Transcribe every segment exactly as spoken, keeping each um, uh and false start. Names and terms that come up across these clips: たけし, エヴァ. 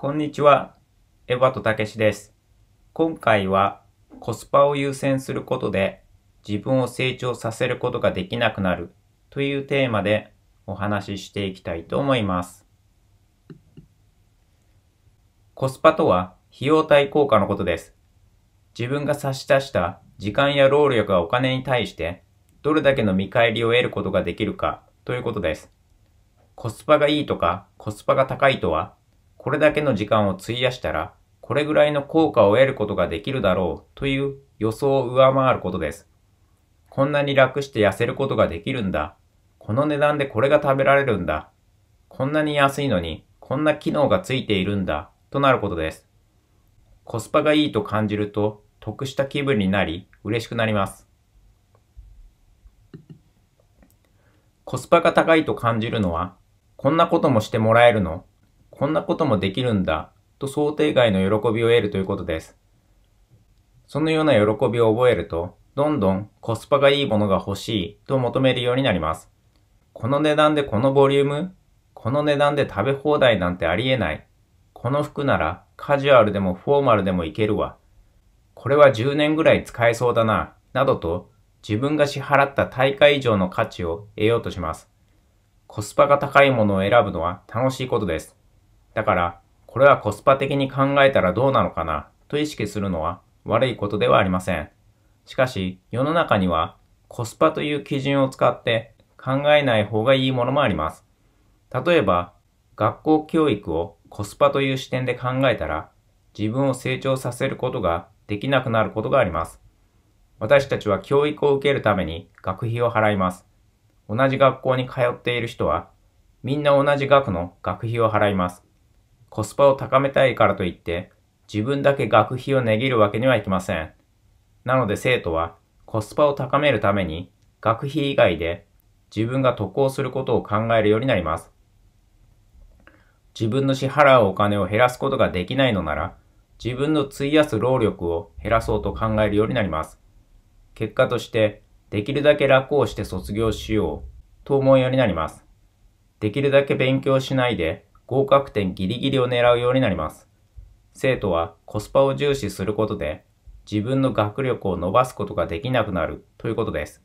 こんにちは、エヴァとたけしです。今回はコスパを優先することで自分を成長させることができなくなるというテーマでお話ししていきたいと思います。コスパとは費用対効果のことです。自分が差し出した時間や労力がお金に対してどれだけの見返りを得ることができるかということです。コスパがいいとかコスパが高いとは、これだけの時間を費やしたら、これぐらいの効果を得ることができるだろうという予想を上回ることです。こんなに楽して痩せることができるんだ。この値段でこれが食べられるんだ。こんなに安いのに、こんな機能がついているんだとなることです。コスパがいいと感じると、得した気分になり、嬉しくなります。コスパが高いと感じるのは、こんなこともしてもらえるの？こんなこともできるんだと想定外の喜びを得るということです。そのような喜びを覚えると、どんどんコスパがいいものが欲しいと求めるようになります。この値段でこのボリューム？この値段で食べ放題なんてありえない。この服ならカジュアルでもフォーマルでもいけるわ。これはじゅうねんぐらい使えそうだな、などと自分が支払った対価以上の価値を得ようとします。コスパが高いものを選ぶのは楽しいことです。だから、これはコスパ的に考えたらどうなのかなと意識するのは悪いことではありません。しかし、世の中にはコスパという基準を使って考えない方がいいものもあります。例えば、学校教育をコスパという視点で考えたら、自分を成長させることができなくなることがあります。私たちは教育を受けるために学費を払います。同じ学校に通っている人は、みんな同じ額の学費を払います。コスパを高めたいからといって、自分だけ学費を値切るわけにはいきません。なので生徒は、コスパを高めるために、学費以外で自分が得をすることを考えるようになります。自分の支払うお金を減らすことができないのなら、自分の費やす労力を減らそうと考えるようになります。結果として、できるだけ楽をして卒業しようと思うようになります。できるだけ勉強しないで、合格点ギリギリを狙うようになります。生徒はコスパを重視することで自分の学力を伸ばすことができなくなるということです。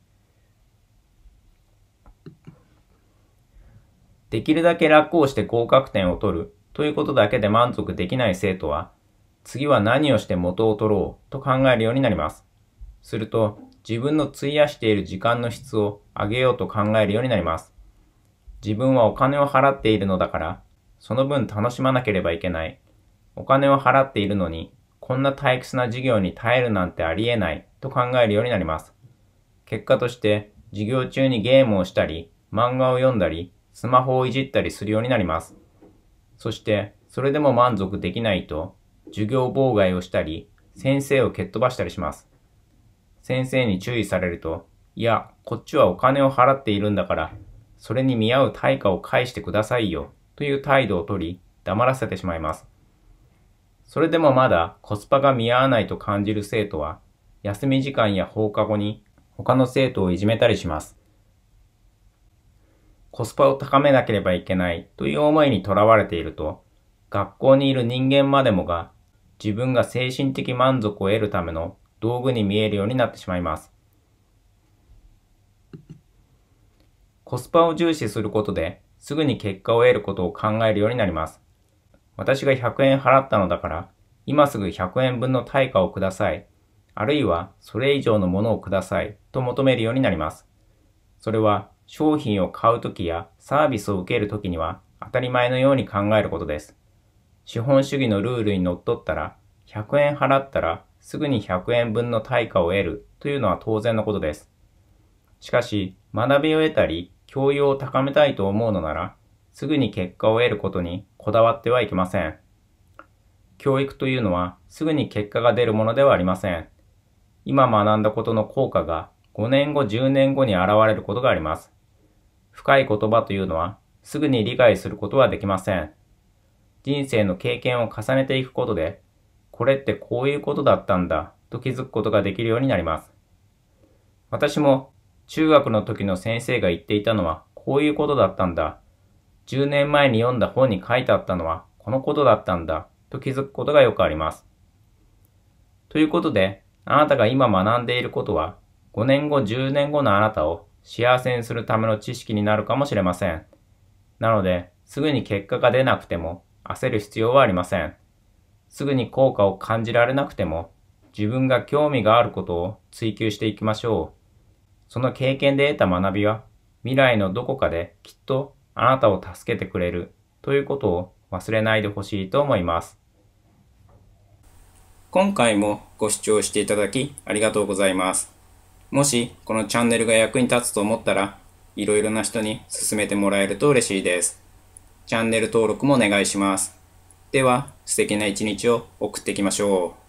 できるだけ楽をして合格点を取るということだけで満足できない生徒は、次は何をして元を取ろうと考えるようになります。すると自分の費やしている時間の質を上げようと考えるようになります。自分はお金を払っているのだから、その分楽しまなければいけない。お金を払っているのに、こんな退屈な授業に耐えるなんてありえないと考えるようになります。結果として、授業中にゲームをしたり、漫画を読んだり、スマホをいじったりするようになります。そして、それでも満足できないと、授業妨害をしたり、先生を蹴っ飛ばしたりします。先生に注意されると、いや、こっちはお金を払っているんだから、それに見合う対価を返してくださいよ。という態度をとり、黙らせてしまいます。それでもまだコスパが見合わないと感じる生徒は、休み時間や放課後に他の生徒をいじめたりします。コスパを高めなければいけないという思いにとらわれていると、学校にいる人間までもが自分が精神的満足を得るための道具に見えるようになってしまいます。コスパを重視することで、すぐに結果を得ることを考えるようになります。私がひゃくえん払ったのだから、今すぐひゃくえんぶんの対価をください。あるいはそれ以上のものをくださいと求めるようになります。それは商品を買うときやサービスを受けるときには当たり前のように考えることです。資本主義のルールにのっとったら、ひゃくえん払ったらすぐにひゃくえんぶんの対価を得るというのは当然のことです。しかし、学びを得たり、教養を高めたいと思うのなら、すぐに結果を得ることにこだわってはいけません。教育というのはすぐに結果が出るものではありません。今学んだことの効果がごねんご、じゅうねんごに現れることがあります。深い言葉というのはすぐに理解することはできません。人生の経験を重ねていくことで、これってこういうことだったんだと気づくことができるようになります。私も中学の時の先生が言っていたのはこういうことだったんだ。じゅうねんまえに読んだ本に書いてあったのはこのことだったんだと気づくことがよくあります。ということで、あなたが今学んでいることは、ごねんご、じゅうねんごのあなたを幸せにするための知識になるかもしれません。なので、すぐに結果が出なくても焦る必要はありません。すぐに効果を感じられなくても、自分が興味があることを追求していきましょう。その経験で得た学びは、未来のどこかできっとあなたを助けてくれるということを忘れないでほしいと思います。今回もご視聴していただきありがとうございます。もしこのチャンネルが役に立つと思ったら、いろいろな人に勧めてもらえると嬉しいです。チャンネル登録もお願いします。では、素敵な一日を送っていきましょう。